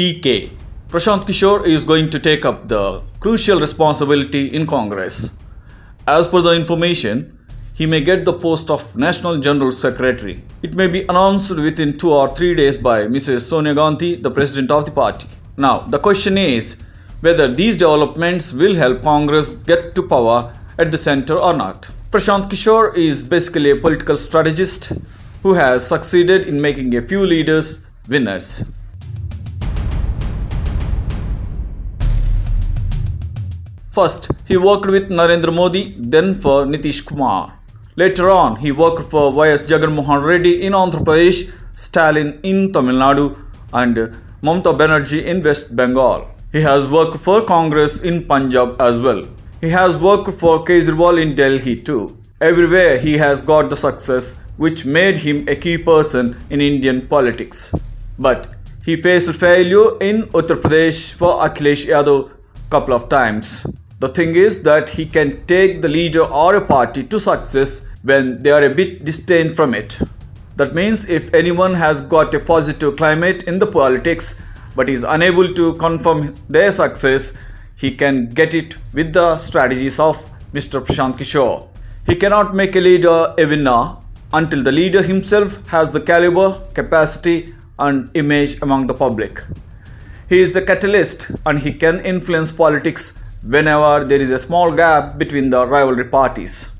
P.K. Prashant Kishor is going to take up the crucial responsibility in Congress. As per the information, he may get the post of National General Secretary. It may be announced within 2 or 3 days by Mrs. Sonia Gandhi, the president of the party. Now, the question is whether these developments will help Congress get to power at the center or not. Prashant Kishor is basically a political strategist who has succeeded in making a few leaders winners. First, he worked with Narendra Modi, then for Nitish Kumar. Later on, he worked for Y.S. Jagan Mohan Reddy in Andhra Pradesh, Stalin in Tamil Nadu, and Mamta Banerjee in West Bengal. He has worked for Congress in Punjab as well. He has worked for Kejriwal in Delhi too. Everywhere he has got the success which made him a key person in Indian politics. But he faced failure in Uttar Pradesh for Akhilesh Yadav a couple of times. The thing is that he can take the leader or a party to success when they are a bit distant from it. That means if anyone has got a positive climate in the politics but is unable to confirm their success, he can get it with the strategies of Mr. Prashant Kishor. He cannot make a leader a winner until the leader himself has the caliber, capacity and image among the public. He is a catalyst and he can influence politics whenever there is a small gap between the rivalry parties.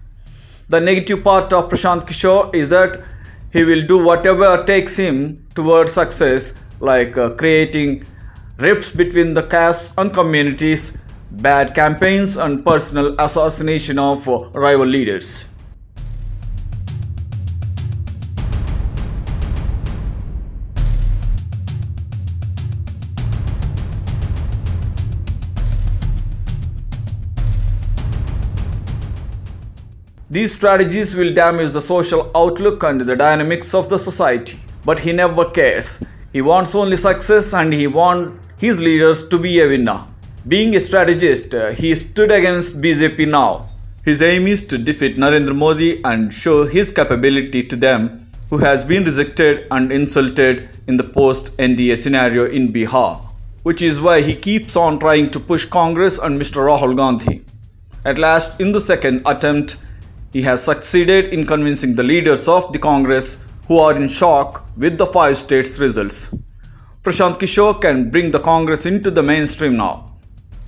The negative part of Prashant Kishor is that he will do whatever takes him towards success, like creating rifts between the castes and communities, bad campaigns and personal assassination of rival leaders. These strategies will damage the social outlook and the dynamics of the society, but he never cares. He wants only success and he wants his leaders to be a winner. Being a strategist, he stood against BJP now. His aim is to defeat Narendra Modi and show his capability to them who has been rejected and insulted in the post-NDA scenario in Bihar, which is why he keeps on trying to push Congress and Mr. Rahul Gandhi. At last, in the second attempt, he has succeeded in convincing the leaders of the Congress who are in shock with the 5 states' results. Prashant Kishor can bring the Congress into the mainstream now.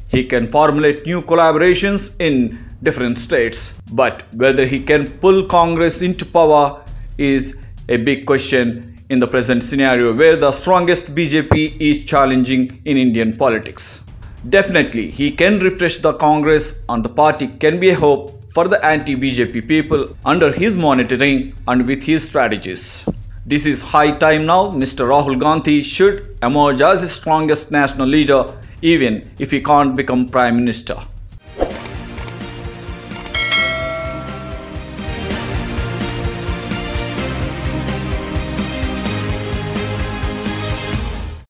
He can formulate new collaborations in different states. But whether he can pull Congress into power is a big question in the present scenario where the strongest BJP is challenging in Indian politics. Definitely, he can refresh the Congress and the party can be a hope for the anti-BJP people under his monitoring and with his strategies. This is high time now. Mr. Rahul Gandhi should emerge as the strongest national leader even if he can't become Prime Minister.